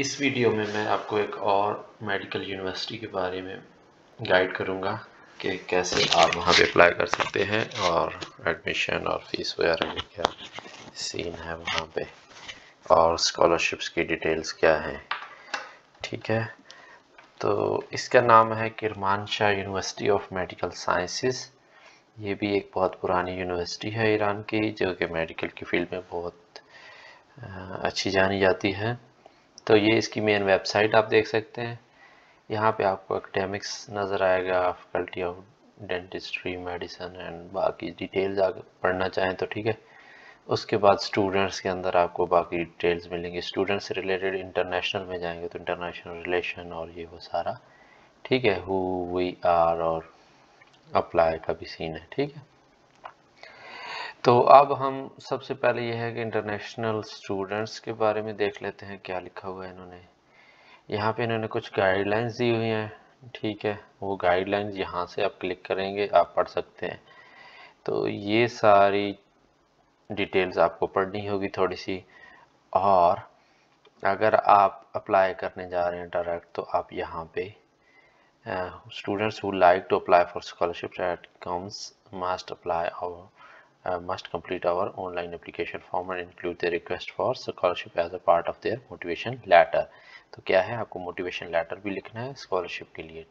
इस वीडियो में मैं आपको एक और मेडिकल यूनिवर्सिटी के बारे में गाइड करूंगा कि कैसे आप वहां पे अप्लाई कर सकते हैं और एडमिशन और फीस वगैरह में क्या सीन है वहां पे और स्कॉलरशिप्स की डिटेल्स क्या हैं। ठीक है, तो इसका नाम है Kermanshah university of medical sciences. ये भी एक बहुत पुरानी यूनिवर्सिटी है ईरान की, जो कि मेडिकल की फील्ड में बहुत अच्छी जानी जाती है। तो ये इसकी मेन वेबसाइट आप देख सकते हैं। यहाँ पे आपको एकेडमिक्स नज़र आएगा, faculty of dentistry, medicine and बाकी डिटेल्स आगे पढ़ना चाहें तो ठीक है। उसके बाद स्टूडेंट्स के अंदर आपको बाकी डिटेल्स मिलेंगी, स्टूडेंट्स से रिलेटेड। इंटरनेशनल में जाएंगे तो इंटरनेशनल रिलेशन और ये वो सारा, ठीक है, हु वी आर और अप्लाई का भी सीन है, ठीक है। तो अब हम सबसे पहले यह है कि इंटरनेशनल स्टूडेंट्स के बारे में देख लेते हैं क्या लिखा हुआ है इन्होंने। यहाँ पे इन्होंने कुछ गाइडलाइंस दी हुई हैं, ठीक है। वो गाइडलाइंस यहाँ से आप क्लिक करेंगे, आप पढ़ सकते हैं। तो ये सारी डिटेल्स आपको पढ़नी होगी थोड़ी सी, और अगर आप अप्लाई करने जा रहे हैं डायरेक्ट तो आप यहाँ पे students who like to apply for scholarship at KUMS must apply और must complete our online application form and include their request for scholarship as a part of their motivation letter। तो क्या है, आपको motivation letter भी लिखना है scholarship के लिए।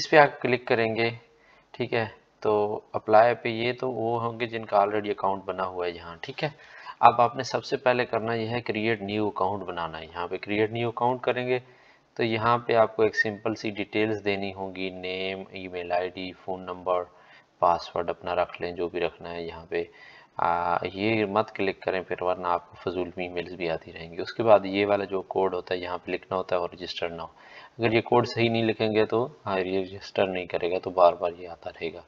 इस पर आप क्लिक करेंगे, ठीक है। तो अप्लाई पे ये तो वो होंगे जिनका ऑलरेडी अकाउंट बना हुआ है यहाँ, ठीक है। अब आपने सबसे पहले करना यह है क्रिएट न्यू अकाउंट बनाना है। यहाँ पे क्रिएट न्यू अकाउंट करेंगे तो यहाँ पे आपको एक सिंपल सी डिटेल्स देनी होगी, name, email ID, phone number, password अपना रख लें जो भी रखना है यहाँ पे। ये मत क्लिक करें फिर, वरना आपको फजूल में ईमेल्स भी आती रहेंगी। उसके बाद ये वाला जो कोड होता है यहाँ पे लिखना होता है और रजिस्टर ना हो। अगर ये कोड सही नहीं लिखेंगे तो ये रजिस्टर नहीं करेगा, तो बार बार ये आता रहेगा,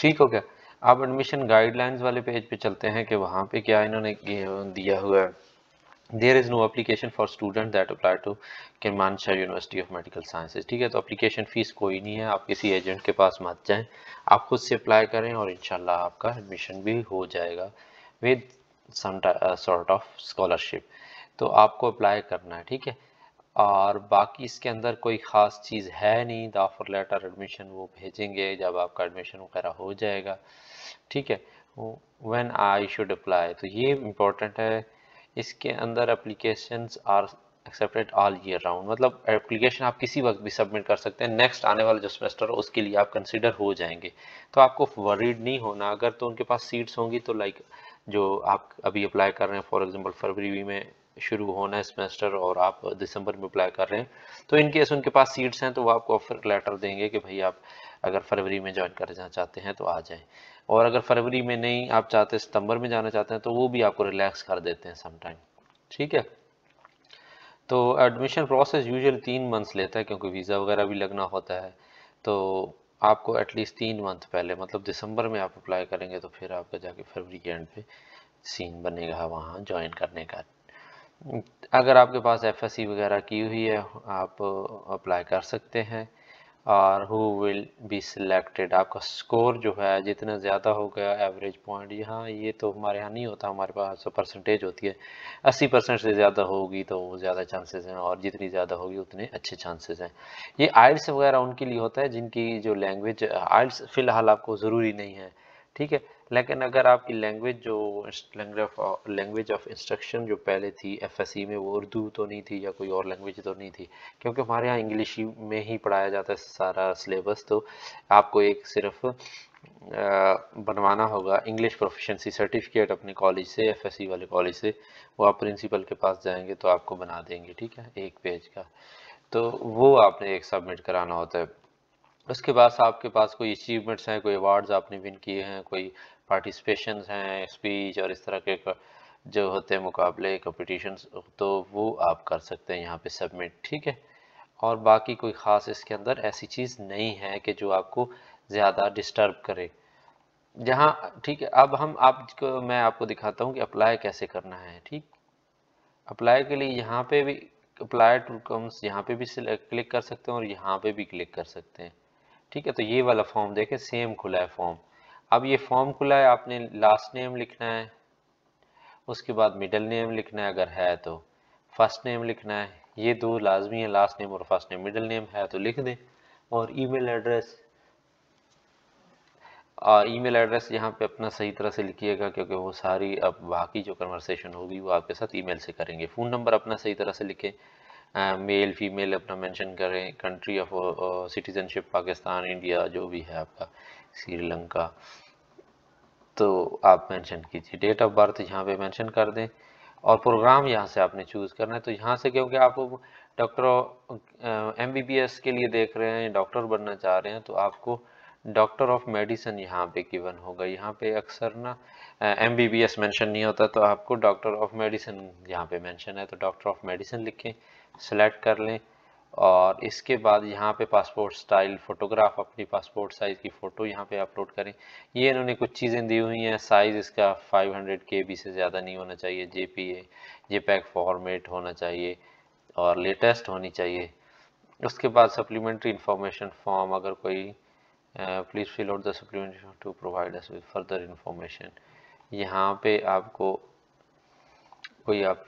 ठीक हो गया। आप एडमिशन गाइडलाइंस वाले पेज पे चलते हैं कि वहाँ पे क्या इन्होंने दिया हुआ है। There is no application for student that apply to Kermanshah university of medical sciences, ठीक है। तो एप्लीकेशन फ़ीस कोई नहीं है, आप किसी एजेंट के पास मत जाएं, आप खुद से अप्लाई करें और इंशाल्लाह आपका एडमिशन भी हो जाएगा with some sort of scholarship. तो आपको अप्लाई करना है, ठीक है। और बाकी इसके अंदर कोई ख़ास चीज़ है नहीं, द ऑफर लेटर एडमिशन वो भेजेंगे जब आपका एडमिशन वगैरह हो जाएगा, ठीक है। व्हेन आई शुड अप्लाई, तो ये इम्पोर्टेंट है। इसके अंदर applications are accepted all year round, मतलब एप्लीकेशन आप किसी वक्त भी सबमिट कर सकते हैं। नेक्स्ट आने वाला जो सेमेस्टर हो उसके लिए आप कंसीडर हो जाएंगे, तो आपको वरीड नहीं होना। अगर तो उनके पास सीट्स होंगी तो लाइक जो आप अभी अप्लाई कर रहे हैं, फॉर एग्जांपल फरवरी में शुरू होना है सेमेस्टर और आप दिसंबर में अप्लाई कर रहे हैं, तो इन केस उनके पास सीट्स हैं तो वो आपको ऑफर लेटर देंगे कि भाई आप अगर फरवरी में ज्वाइन करना चाहते हैं तो आ जाएं, और अगर फरवरी में नहीं आप चाहते सितंबर में जाना चाहते हैं तो वो भी आपको रिलैक्स कर देते हैं समटाइम, ठीक है। तो एडमिशन प्रोसेस यूजुअल 3 मंथ्स लेता है क्योंकि वीज़ा वगैरह भी लगना होता है। तो आपको एटलीस्ट 3 मंथ पहले, मतलब दिसंबर में आप अप्लाई करेंगे तो फिर आपका जाके फरवरी के एंड पे सीन बनेगा वहाँ ज्वाइन करने का। अगर आपके पास FSC वगैरह की हुई है आप अप्लाई कर सकते हैं। और हु विल बी सिलेक्टेड, आपका स्कोर जो है जितना ज़्यादा हो गया एवरेज पॉइंट, यहाँ ये तो हमारे यहाँ नहीं होता, हमारे पास परसेंटेज होती है। 80% से ज़्यादा होगी तो ज़्यादा चांसेस हैं, और जितनी ज़्यादा होगी उतने अच्छे चांसेस हैं। ये IELTS वगैरह उनके लिए होता है जिनकी जो लैंग्वेज, IELTS फ़िलहाल आपको ज़रूरी नहीं है, ठीक है। लेकिन अगर आपकी लैंग्वेज जो लैंग्वेज ऑफ इंस्ट्रक्शन जो पहले थी FSC में, वो उर्दू तो नहीं थी या कोई और लैंग्वेज तो नहीं थी, क्योंकि हमारे यहाँ इंग्लिश में ही पढ़ाया जाता है सारा सिलेबस। तो आपको एक सिर्फ बनवाना होगा इंग्लिश प्रोफिशिएंसी सर्टिफिकेट अपने कॉलेज से, FSC वाले कॉलेज से। वो आप प्रिंसिपल के पास जाएंगे तो आपको बना देंगे, ठीक है, 1 पेज का। तो वो आपने एक सबमिट कराना होता है। उसके बाद आपके पास कोई अचीवमेंट्स हैं, कोई अवार्ड्स आपने विन किए हैं, कोई पार्टिसिपेशन हैं, स्पीच और इस तरह के जो होते हैं मुकाबले कॉम्पिटिशन्स, तो वो आप कर सकते हैं यहाँ पे सबमिट, ठीक है। और बाकी कोई ख़ास इसके अंदर ऐसी चीज़ नहीं है कि जो आपको ज़्यादा डिस्टर्ब करे जहाँ, ठीक है। अब हम आपको, मैं आपको दिखाता हूँ कि अप्लाई कैसे करना है, ठीक। अप्लाई के लिए यहाँ पर भी अप्लाई टू कम्स यहाँ पर भी क्लिक कर सकते हैं और यहाँ पर भी क्लिक कर सकते हैं, ठीक है। तो ये वाला फॉर्म देखें, सेम खुला है फॉर्म। अब ये फॉर्म खुला है, आपने लास्ट नेम लिखना है, उसके बाद मिडिल नेम लिखना है अगर है तो, फर्स्ट नेम लिखना है, ये दो लाजमी है, लास्ट नेम और फर्स्ट नेम। मिडिल नेम है तो लिख दें, और ईमेल एड्रेस, ईमेल एड्रेस यहाँ पे अपना सही तरह से लिखिएगा क्योंकि वो सारी अब बाकी जो कन्वर्सेशन होगी वो आपके साथ ईमेल से करेंगे। फ़ोन नंबर अपना सही तरह से लिखें, मेल फीमेल अपना मेंशन करें, country of citizenship Pakistan, India, जो भी है आपका, श्रीलंका, तो आप मेंशन कीजिए। डेट ऑफ बर्थ यहाँ पे मेंशन कर दें, और प्रोग्राम यहाँ से आपने चूज़ करना है। तो यहाँ से क्योंकि आप डॉक्टर MBBS के लिए देख रहे हैं, डॉक्टर बनना चाह रहे हैं, तो आपको डॉक्टर ऑफ मेडिसिन यहाँ पे गिवन होगा। यहाँ पे अक्सर ना MBBS मेंशन नहीं होता, तो आपको डॉक्टर ऑफ मेडिसिन यहाँ पे मेंशन है, तो डॉक्टर ऑफ मेडिसिन लिखें, सेलेक्ट कर लें। और इसके बाद यहाँ पे पासपोर्ट स्टाइल फ़ोटोग्राफ, अपनी पासपोर्ट साइज़ की फ़ोटो यहाँ पे अपलोड करें। ये इन्होंने कुछ चीज़ें दी हुई हैं, साइज़ इसका 500 KB से ज़्यादा नहीं होना चाहिए, JPEG फॉर्मेट होना चाहिए और लेटेस्ट होनी चाहिए। उसके बाद सप्लीमेंट्री इन्फॉर्मेशन फॉर्म, अगर कोई please fill out the supplementary to provide us with further information, यहाँ पे आपको कोई आप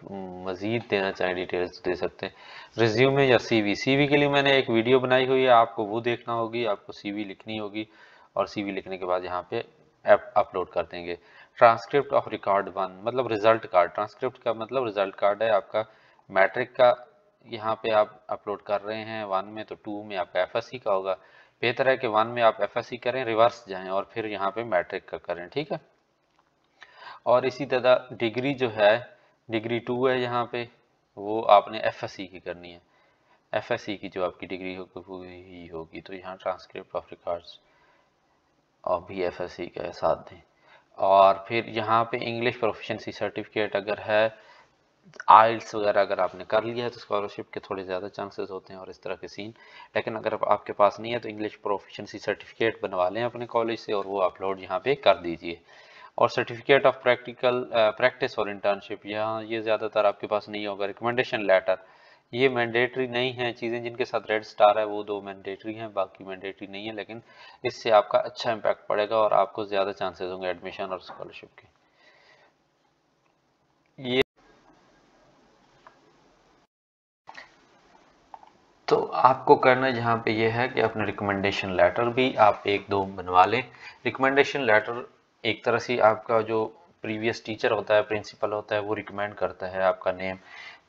मज़ीद देना चाहें डिटेल्स दे सकते हैं। रिज्यूमे या CV के लिए मैंने एक वीडियो बनाई हुई है, आपको वो देखना होगी, आपको CV लिखनी होगी, और CV लिखने के बाद यहाँ पे अपलोड कर देंगे। ट्रांसक्रिप्ट ऑफ रिकॉर्ड 1 मतलब रिज़ल्ट कार्ड, ट्रांसक्रिप्ट का मतलब रिज़ल्ट कार्ड है आपका मैट्रिक का, यहाँ पे आप अपलोड कर रहे हैं 1 में, तो 2 में आपका FSC का होगा। बेहतर है कि 1 में आप FSC करें, रिवर्स जाएँ और फिर यहाँ पर मैट्रिक का करें, ठीक है। और इसी तरह डिग्री जो है डिग्री 2 है, यहाँ पे वो आपने FSC की करनी है, FSC की जो आपकी डिग्री होगी वो ही होगी। तो यहाँ ट्रांसक्रिप्ट ऑफ रिकॉर्ड्स और भी FSC के साथ दें। और फिर यहाँ पे इंग्लिश प्रोफिशेंसी सर्टिफिकेट अगर है, IELTS वगैरह अगर आपने कर लिया है तो स्कॉलरशिप के थोड़े ज़्यादा चांसेस होते हैं और इस तरह के सीन। लेकिन अगर आपके पास नहीं है तो इंग्लिश प्रोफिशेंसी सर्टिफिकेट बनवा लें अपने कॉलेज से और वो अपलोड यहाँ पर कर दीजिए। और सर्टिफिकेट ऑफ प्रैक्टिकल प्रैक्टिस और इंटर्नशिप, यहाँ ये ज़्यादातर आपके पास नहीं होगा। रिकमेंडेशन लेटर, ये मैंडेटरी नहीं है, चीज़ें जिनके साथ रेड स्टार है वो 2 मैंडेटरी हैं, बाकी मैंडेटरी नहीं है, लेकिन इससे आपका अच्छा इम्पैक्ट पड़ेगा और आपको ज़्यादा चांसेस होंगे एडमिशन और स्कॉलरशिप के। ये तो आपको करना यहाँ पे ये है कि अपना रिकमेंडेशन लेटर भी आप 1-2 बनवा लें। रिकमेंडेशन लेटर एक तरह से आपका जो प्रीवियस टीचर होता है, प्रिंसिपल होता है, वो रिकमेंड करता है आपका नेम।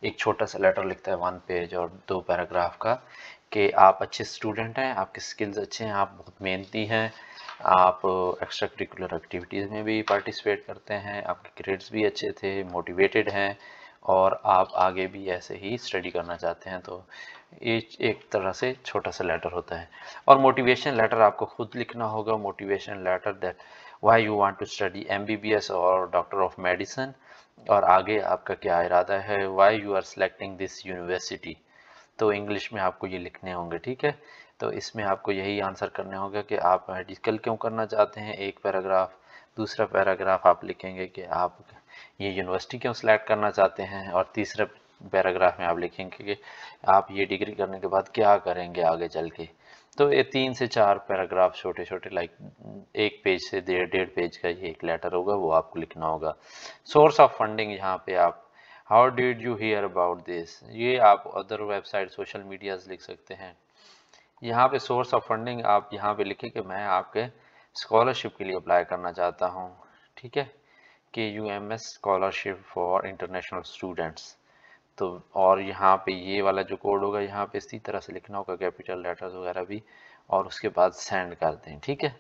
एक छोटा सा लेटर लिखता है 1 पेज और 2 पैराग्राफ का, कि आप अच्छे स्टूडेंट हैं, आपके स्किल्स अच्छे हैं, आप बहुत मेहनती हैं, आप एक्स्ट्रा करिकुलर एक्टिविटीज़ में भी पार्टिसिपेट करते हैं, आपके ग्रेड्स भी अच्छे थे, मोटिवेटेड हैं और आप आगे भी ऐसे ही स्टडी करना चाहते हैं। तो एक तरह से छोटा सा लेटर होता है। और मोटिवेशन लेटर आपको खुद लिखना होगा, motivation letter that Why you want to study MBBS और डॉक्टर ऑफ मेडिसिन, और आगे आपका क्या इरादा है, Why you are selecting this university। तो इंग्लिश में आपको ये लिखने होंगे, ठीक है। तो इसमें आपको यही आंसर करने होगा कि आप मेडिकल क्यों करना चाहते हैं, 1 पैराग्राफ। दूसरा पैराग्राफ आप लिखेंगे कि आप ये यूनिवर्सिटी क्यों सेलेक्ट करना चाहते हैं, और तीसरा पैराग्राफ में आप लिखेंगे कि आप ये डिग्री करने के बाद क्या करेंगे आगे चल के। तो ये 3 से 4 पैराग्राफ छोटे छोटे, लाइक 1 पेज से 1.5 पेज का ये एक लेटर होगा, वो आपको लिखना होगा। सोर्स ऑफ फंडिंग, यहाँ पे आप how did you hear about this, ये आप अदर वेबसाइट सोशल मीडियाज़ लिख सकते हैं। यहाँ पे सोर्स ऑफ फंडिंग आप यहाँ पे लिखें कि मैं आपके स्कॉलरशिप के लिए अप्लाई करना चाहता हूँ, ठीक है, कि KUMS scholarship for international students. तो और यहाँ पे ये वाला जो कोड होगा यहाँ पे इसी तरह से लिखना होगा, कैपिटल लेटर्स वगैरह भी, और उसके बाद सेंड कर दें, ठीक है।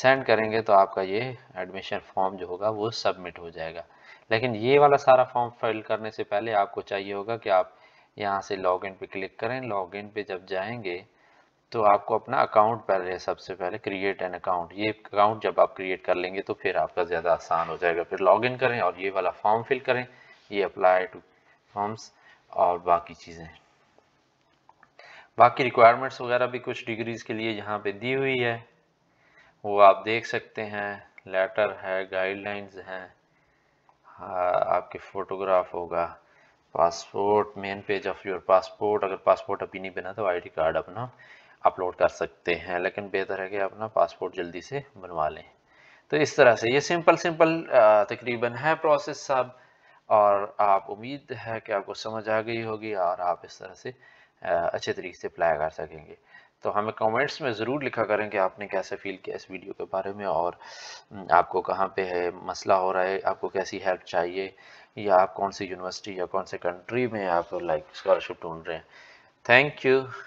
सेंड करेंगे तो आपका ये एडमिशन फॉर्म जो होगा वो सबमिट हो जाएगा। लेकिन ये वाला सारा फॉर्म फिल करने से पहले आपको चाहिए होगा कि आप यहाँ से लॉगिन पे क्लिक करें। लॉगिन पे जब जाएंगे तो आपको अपना अकाउंट पहले, सबसे पहले क्रिएट एन अकाउंट, ये अकाउंट जब आप क्रिएट कर लेंगे तो फिर आपका ज़्यादा आसान हो जाएगा। फिर लॉगिन करें और ये वाला फॉर्म फिल करें, ये अप्लाई टू फॉर्म्स और बाकी चीज़ें। बाकी रिक्वायरमेंट्स वगैरह भी कुछ डिग्रीज़ के लिए यहाँ पे दी हुई है, वो आप देख सकते हैं। लेटर है, गाइडलाइंस हैं, आपके फ़ोटोग्राफ होगा, passport, main page of your passport, अगर पासपोर्ट अभी नहीं बना तो ID कार्ड अपना अपलोड कर सकते हैं, लेकिन बेहतर है कि अपना पासपोर्ट जल्दी से बनवा लें। तो इस तरह से ये सिंपल तकरीबन है प्रोसेस सब। और आप उम्मीद है कि आपको समझ आ गई होगी और आप इस तरह से अच्छे तरीके से अप्लाई कर सकेंगे। तो हमें कमेंट्स में ज़रूर लिखा करें कि आपने कैसे फील किया इस वीडियो के बारे में और आपको कहाँ पे है मसला हो रहा है, आपको कैसी हेल्प चाहिए या आप कौन सी यूनिवर्सिटी या कौन से कंट्री में आप लाइक स्कॉलरशिप ढूंढ रहे हैं। Thank you.